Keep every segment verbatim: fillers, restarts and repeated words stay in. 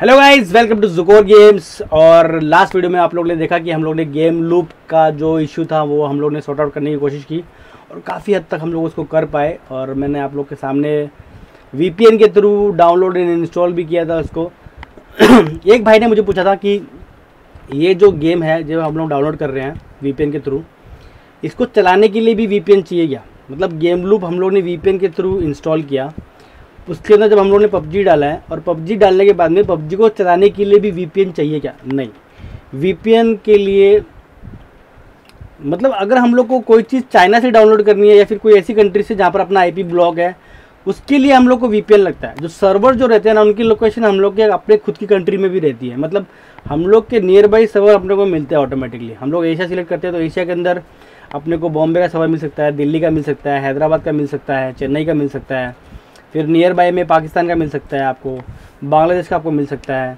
Hello guys, welcome to जुकोर games. और last video में आप लोग ने देखा कि हम लोग ने गेम लूप का जो इशू था वो हम लोग ने सॉर्ट आउट करने की कोशिश की और काफ़ी हद तक हम लोग उसको कर पाए। और मैंने आप लोग के सामने वीपीएन के थ्रू डाउनलोड एंड इंस्टॉल भी किया था उसको। एक भाई ने मुझे पूछा था कि ये जो गेम है जो हम लोग डाउनलोड कर रहे हैं वीपीएन के थ्रू, इसको चलाने के लिए भी वीपीएन चाहिए क्या? मतलब गेम लूप हम लोग ने वीपीएन के थ्रू इंस्टॉल किया, उसके अंदर जब हम लोग ने पबजी डाला है और पबजी डालने के बाद में पबजी को चलाने के लिए भी वीपीएन चाहिए क्या? नहीं, वीपीएन के लिए मतलब अगर हम लोग को कोई चीज़ चाइना से डाउनलोड करनी है या फिर कोई ऐसी कंट्री से जहाँ पर अपना आईपी ब्लॉक है, उसके लिए हम लोग को वीपीएन लगता है। जो सर्वर जो रहते हैं ना, उनकी लोकेशन हम लोग के अपने खुद की कंट्री में भी रहती है। मतलब हम लोग के नियर बाई सर्वर अपने को मिलते हैं ऑटोमेटिकली। हम लोग एशिया सिलेक्ट करते हैं तो एशिया के अंदर अपने को बॉम्बे का सर्वर मिल सकता है, दिल्ली का मिल सकता है, हैदराबाद का मिल सकता है, चेन्नई का मिल सकता है, फिर नियर बाय में पाकिस्तान का मिल सकता है, आपको बांग्लादेश का आपको मिल सकता है।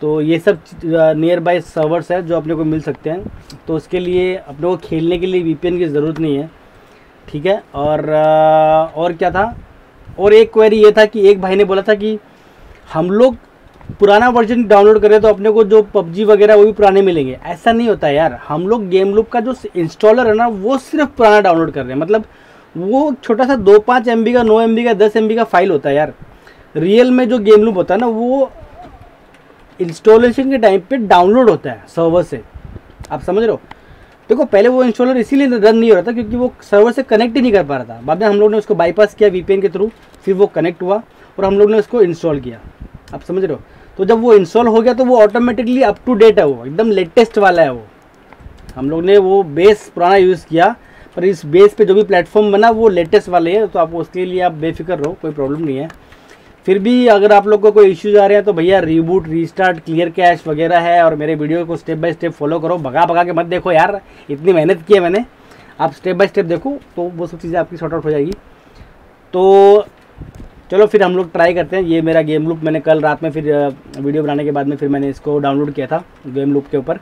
तो ये सब नियर बाय सर्वर्स है जो अपने को मिल सकते हैं। तो उसके लिए अपने को खेलने के लिए वीपीएन की ज़रूरत नहीं है, ठीक है। और और क्या था, और एक क्वेरी ये था कि एक भाई ने बोला था कि हम लोग पुराना वर्जन डाउनलोड करें तो अपने को जो पबजी वगैरह वो भी पुराने मिलेंगे। ऐसा नहीं होता यार, हम लोग गेम लूप का जो इंस्टॉलर है ना वो सिर्फ पुराना डाउनलोड कर रहे हैं। मतलब वो छोटा सा दो पाँच एम बी का, नौ एम बी का, दस एम बी का फाइल होता है यार। रियल में जो गेम लूप होता है ना वो इंस्टॉलेशन के टाइम पे डाउनलोड होता है सर्वर से, आप समझ रहे हो। देखो पहले वो इंस्टॉलर इसीलिए रन नहीं हो रहा था क्योंकि वो सर्वर से कनेक्ट ही नहीं कर पा रहा था। बाद में हम लोग ने उसको बाईपास किया वीपीएन के थ्रू, फिर वो कनेक्ट हुआ और हम लोग ने उसको इंस्टॉल किया, आप समझ रहे हो। तो जब वो इंस्टॉल हो गया तो वो ऑटोमेटिकली अप टू डेट है, वो एकदम लेटेस्ट वाला है। वो हम लोग ने वो बेस पुराना यूज़ किया, पर इस बेस पे जो भी प्लेटफॉर्म बना वो लेटेस्ट वाले हैं। तो आप उसके लिए आप बेफिक्र रहो, कोई प्रॉब्लम नहीं है। फिर भी अगर आप लोग को कोई इश्यूज आ रहे हैं तो भैया रीबूट, रीस्टार्ट, क्लियर कैश वगैरह है। और मेरे वीडियो को स्टेप बाय स्टेप फॉलो करो, भगा भगा के मत देखो यार, इतनी मेहनत की है मैंने। आप स्टेप बाय स्टेप देखो तो वो सब चीज़ें आपकी सॉर्ट आउट हो जाएगी। तो चलो फिर हम लोग ट्राई करते हैं। ये मेरा गेम लूप मैंने कल रात में फिर वीडियो बनाने के बाद में फिर मैंने इसको डाउनलोड किया था गेम लूप के ऊपर,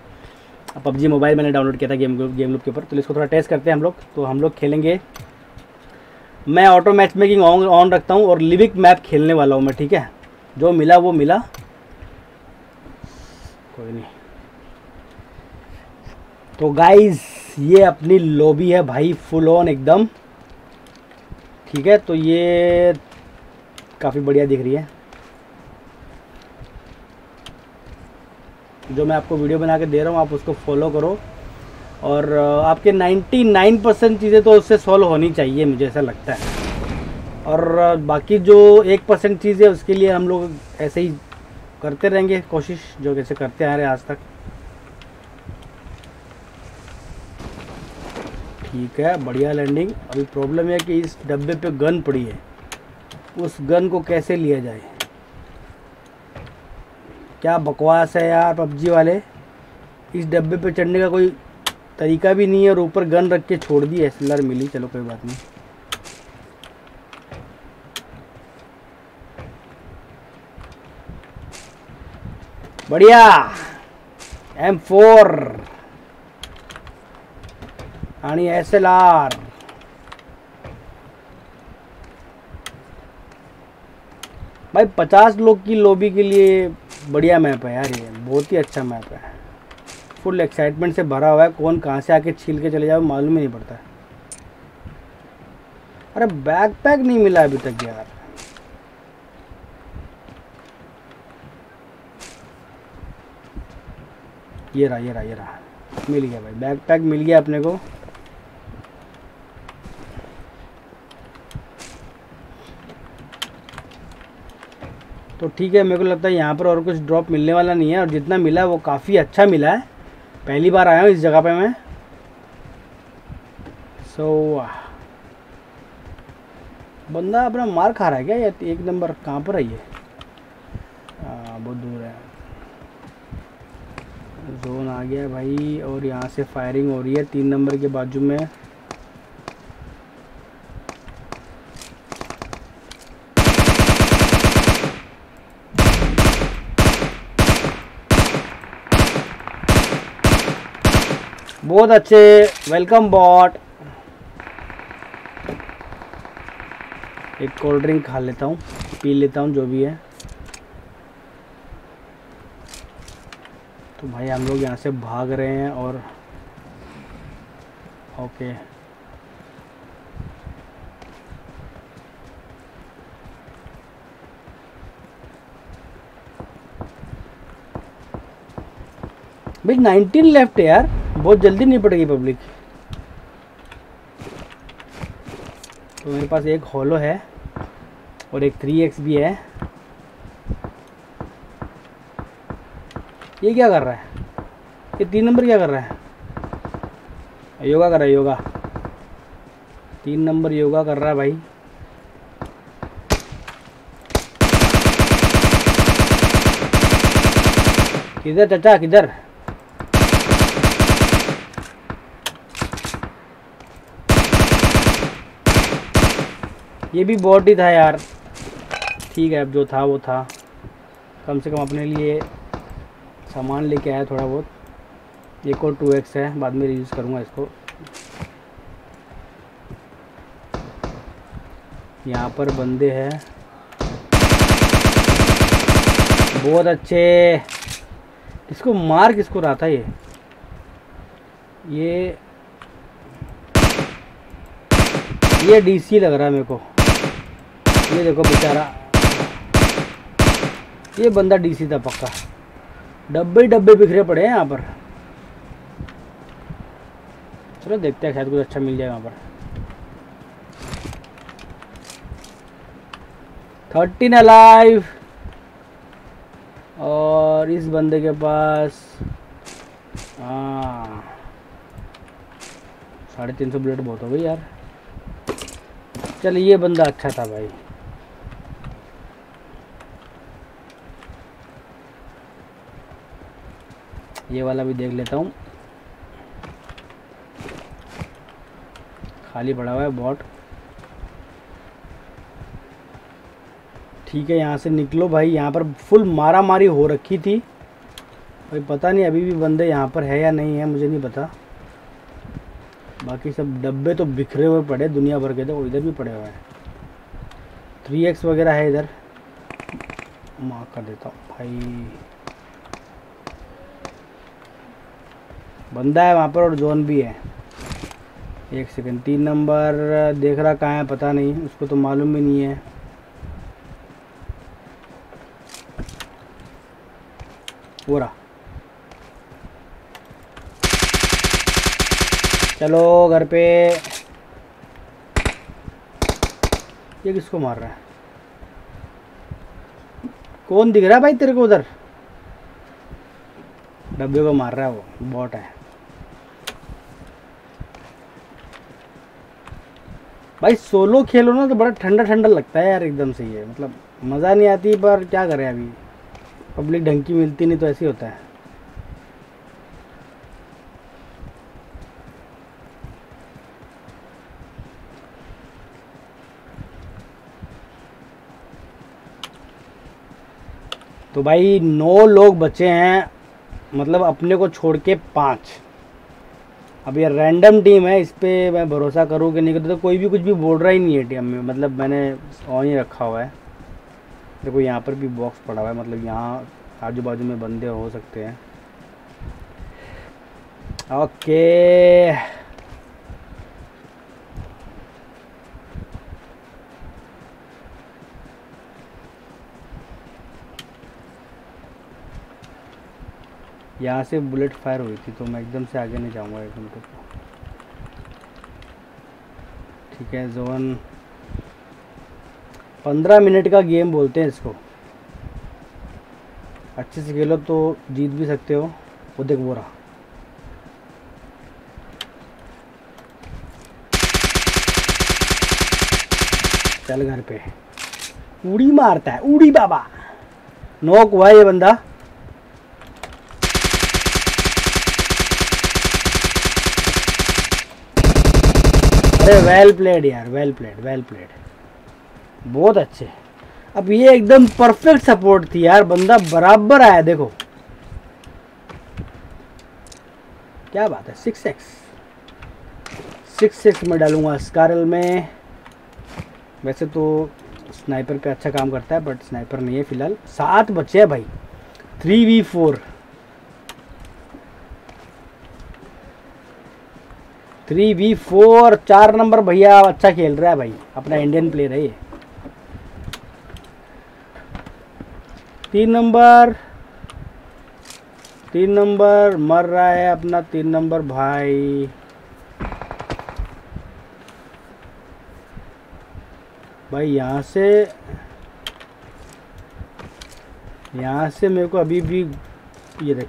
पबजी मोबाइल मैंने डाउनलोड किया था गेम गेम लूप के ऊपर। तो इसको थोड़ा टेस्ट करते हैं हम लोग। तो हम लोग खेलेंगे, मैं auto match making on on रखता हूँ और लिविक मैप खेलने वाला हूँ मैं, ठीक है। जो मिला वो मिला, कोई नहीं। तो गाइज ये अपनी लॉबी है भाई, फुल ऑन एकदम, ठीक है। तो ये काफ़ी बढ़िया दिख रही है। जो मैं आपको वीडियो बना के दे रहा हूँ आप उसको फॉलो करो और आपके निन्यानवे परसेंट चीज़ें तो उससे सॉल्व होनी चाहिए, मुझे ऐसा लगता है। और बाकी जो एक परसेंट चीज़ है उसके लिए हम लोग ऐसे ही करते रहेंगे कोशिश, जो कैसे करते आ रहे हैं आज तक, ठीक है। बढ़िया लैंडिंग। अभी प्रॉब्लम है कि इस डब्बे पे गन पड़ी है, उस गन को कैसे लिया जाए। क्या बकवास है यार पबजी वाले, इस डब्बे पे चढ़ने का कोई तरीका भी नहीं है और ऊपर गन रख के छोड़ दी। एसएलआर मिली, चलो कोई बात नहीं। बढ़िया एम फोर आणि एसएलआर। भाई पचास लोग की लॉबी के लिए बढ़िया मैप है यार, ये बहुत ही अच्छा मैप है। फुल एक्साइटमेंट से भरा हुआ है, कौन कहाँ से आके छील के चले जाए मालूम ही नहीं पड़ता है। अरे बैकपैक नहीं मिला अभी तक यार। ये रहा ये रहा ये रहा, मिल गया भाई, बैकपैक मिल गया अपने को। तो ठीक है, मेरे को लगता है यहाँ पर और कुछ ड्रॉप मिलने वाला नहीं है और जितना मिला वो काफ़ी अच्छा मिला है। पहली बार आया हूँ इस जगह पे मैं। सो so, बंदा अपना मार खा रहा है क्या? या एक नंबर कहाँ पर है ये? बहुत दूर है, जोन आ गया भाई। और यहाँ से फायरिंग हो रही है तीन नंबर के बाजू में। बहुत अच्छे, वेलकम बॉट। एक कोल्ड ड्रिंक खा लेता हूँ, पी लेता हूँ जो भी है। तो भाई हम लोग यहाँ से भाग रहे हैं। और ओके भाई नाइनटीन लेफ्ट है यार, बहुत जल्दी नहीं पड़ेगी पब्लिक। तो मेरे पास एक हॉलो है और एक थ्री एक्स भी है। ये क्या कर रहा है? ये तीन नंबर क्या कर रहा है? योगा कर रहा है, योगा। तीन नंबर योगा कर रहा है भाई। किधर चाचा, किधर? ये भी बॉट ही था यार। ठीक है, अब जो था वो था, कम से कम अपने लिए सामान लेके आया थोड़ा बहुत। एक और टू एक्स है, बाद में यूज़ करूँगा इसको। यहाँ पर बंदे हैं बहुत अच्छे। इसको मार किसको रहा था? ये ये ये डीसी लग रहा है मेरे को। ये देखो बेचारा, ये बंदा डीसी था पक्का। डब्बे डब्बे बिखरे पड़े हैं यहाँ पर। चलो देखते हैं, शायद कुछ अच्छा मिल जाए यहाँ पर। Thirteen alive. और इस बंदे के पास हाँ साढ़े तीन सौ बुलेट बहुत हो गई यार। चलिए, ये बंदा अच्छा था भाई। ये वाला भी देख लेता हूँ, खाली पड़ा हुआ है बॉट। ठीक है, यहाँ से निकलो भाई। यहाँ पर फुल मारा मारी हो रखी थी भाई। पता नहीं अभी भी बंदे यहाँ पर है या नहीं है, मुझे नहीं पता। बाकी सब डब्बे तो बिखरे हुए पड़े दुनिया भर के, तो इधर भी पड़े हुए हैं। थ्री एक्स वगैरह है इधर, मार कर देता हूँ भाई। बंदा है वहाँ पर और जोन भी है। एक सेकंड, तीन नंबर देख रहा कहाँ है पता नहीं, उसको तो मालूम भी नहीं है। वो रहा। चलो घर पे। ये किसको मार रहा है? कौन दिख रहा है भाई तेरे को उधर? डब्बे को मार रहा है, वो बॉट है भाई। सोलो खेलो ना तो बड़ा ठंडा ठंडा लगता है यार एकदम से। ये मतलब मज़ा नहीं आती, पर क्या करें, अभी पब्लिक ढंग की मिलती नहीं तो ऐसे होता है। तो भाई नौ लोग बचे हैं, मतलब अपने को छोड़ के पाँच। अब ये रैंडम टीम है, इस पर मैं भरोसा करूँ कि नहीं करूँ, तो कोई भी कुछ भी बोल रहा ही नहीं है टीम में। मतलब मैंने ऑन ही रखा हुआ है। देखो यहाँ पर भी बॉक्स पड़ा हुआ है, मतलब यहाँ आजू बाजू में बंदे हो सकते हैं। ओके, यहाँ से बुलेट फायर हुई थी तो मैं एकदम से आगे नहीं जाऊँगा एकदम तो। ठीक है, जोन पंद्रह मिनट का गेम बोलते हैं इसको। अच्छे से खेलो तो जीत भी सकते हो। वो देख, वो रहा। चल घर पे। उड़ी मारता है, उड़ी बाबा। नोक हुआ ये बंदा। वेल प्लेड यार, वेल प्लेड, वेल प्लेड, बहुत अच्छे। अब ये एकदम परफेक्ट सपोर्ट थी यार, बंदा बराबर आया। देखो क्या बात है। सिक्स एक्स सिक्स एक्स में डालूंगा स्कारल में। वैसे तो स्नाइपर पे अच्छा काम करता है, बट स्नाइपर नहीं है फिलहाल। सात बचे हैं भाई। Three V four three V four चार नंबर भैया अच्छा खेल रहा है भाई, अपना इंडियन प्लेयर है ये। तीन नंबर तीन नंबर मर रहा है अपना तीन नंबर भाई। भाई यहाँ से यहाँ से मेरे को अभी भी ये देख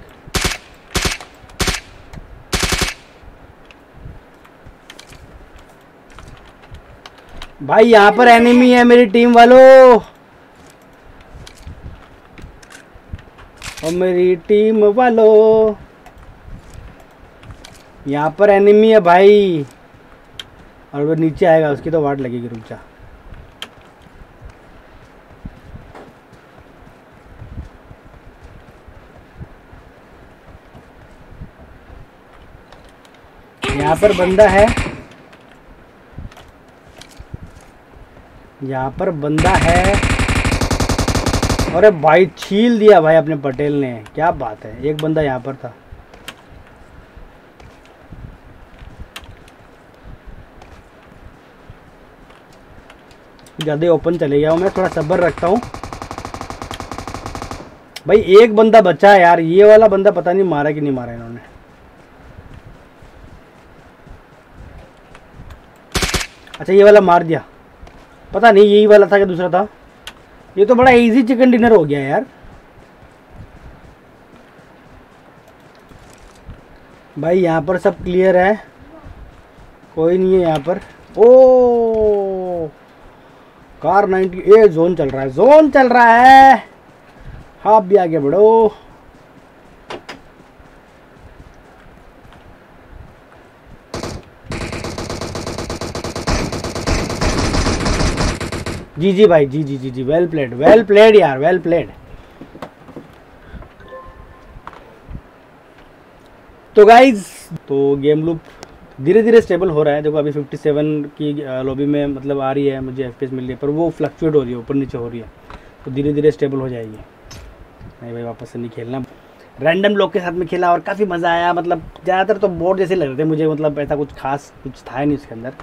भाई, यहाँ पर एनिमी है मेरी टीम वालों, और मेरी टीम वालों यहाँ पर एनिमी है भाई, और वो नीचे आएगा उसकी तो वाट लगेगी। रुक जा, यहाँ पर बंदा है, यहाँ पर बंदा है। अरे भाई छील दिया भाई अपने पटेल ने, क्या बात है। एक बंदा यहाँ पर था, ज़्यादा ओपन चले गया हूँ मैं, थोड़ा सब्र रखता हूँ भाई। एक बंदा बचा है यार, ये वाला बंदा पता नहीं मारा कि नहीं मारा इन्होंने। अच्छा ये वाला मार दिया, पता नहीं यही वाला था क्या दूसरा था। ये तो बड़ा इजी चिकन डिनर हो गया यार। भाई यहाँ पर सब क्लियर है, कोई नहीं है यहाँ पर। ओ कार नाइनटी ए जोन चल रहा है, जोन चल रहा है। आप भी आगे बढ़ो। जी जी भाई, जी जी जी जी वेल प्लेड वेल प्लेड यार, वेल प्लेड। तो गाइज तो गेम लूप धीरे धीरे स्टेबल हो रहा है। देखो अभी सत्तावन की लॉबी में मतलब आ रही है मुझे एफपीएस मिल रही है, पर वो फ्लक्चुएट हो रही है, ऊपर नीचे हो रही है, तो धीरे धीरे स्टेबल हो जाएगी। नहीं भाई वापस से नहीं खेलना। रैंडम लोग के साथ में खेला और काफ़ी मज़ा आया, मतलब ज़्यादातर तो बोर्ड जैसे लग रहे थे मुझे, मतलब ऐसा कुछ खास कुछ था नहीं उसके अंदर,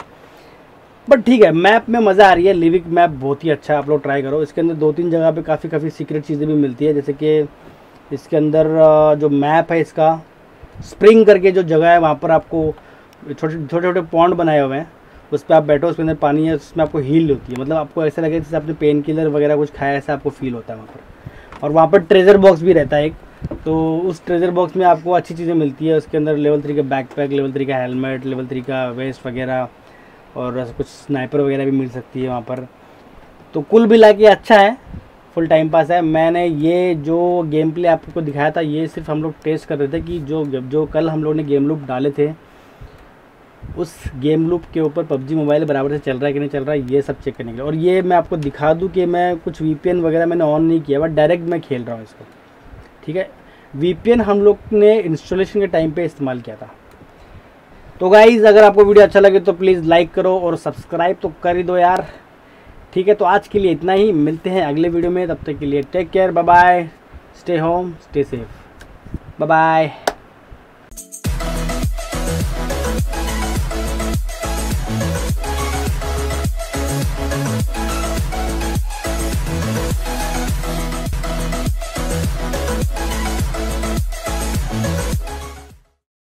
बट ठीक है। मैप में मज़ा आ रही है, लिविक मैप बहुत ही अच्छा है, आप लोग ट्राई करो। इसके अंदर दो तीन जगह पे काफ़ी काफ़ी सीक्रेट चीज़ें भी मिलती है, जैसे कि इसके अंदर जो मैप है इसका स्प्रिंग करके जो जगह है, वहाँ पर आपको छोटे छोटे छोटे पॉन्ड बनाए हुए हैं, उस पर आप बैठो, उसके अंदर पानी है, उसमें आपको हील होती है, मतलब आपको ऐसा लगेगा जैसे आपने पेन किलर वगैरह कुछ खाया, ऐसा आपको फील होता है वहाँ पर। और वहाँ पर ट्रेजर बॉक्स भी रहता है एक, तो उस ट्रेजर बॉक्स में आपको अच्छी चीज़ें मिलती है। उसके अंदर लेवल थ्री का बैकपैक, लेवल थ्री का हेलमेट, लेवल थ्री का वेस्ट वगैरह, और कुछ स्नाइपर वगैरह भी मिल सकती है वहाँ पर। तो कुल मिला के अच्छा है, फुल टाइम पास है। मैंने ये जो गेम प्ले आपको दिखाया था, ये सिर्फ हम लोग टेस्ट कर रहे थे कि जो जो कल हम लोग ने गेम लूप डाले थे, उस गेम लूप के ऊपर पबजी मोबाइल बराबर से चल रहा है कि नहीं चल रहा है, ये सब चेक करने के लिए। और ये मैं आपको दिखा दूँ कि मैं कुछ वीपीएन वगैरह मैंने ऑन नहीं किया, बट डायरेक्ट मैं खेल रहा हूँ इसको, ठीक है। वीपीएन हम लोग ने इंस्टॉलेशन के टाइम पर इस्तेमाल किया था। तो गाइज़ अगर आपको वीडियो अच्छा लगे तो प्लीज़ लाइक करो और सब्सक्राइब तो कर ही दो यार, ठीक है। तो आज के लिए इतना ही, मिलते हैं अगले वीडियो में, तब तक के लिए take care, bye bye, stay home, stay safe, bye bye.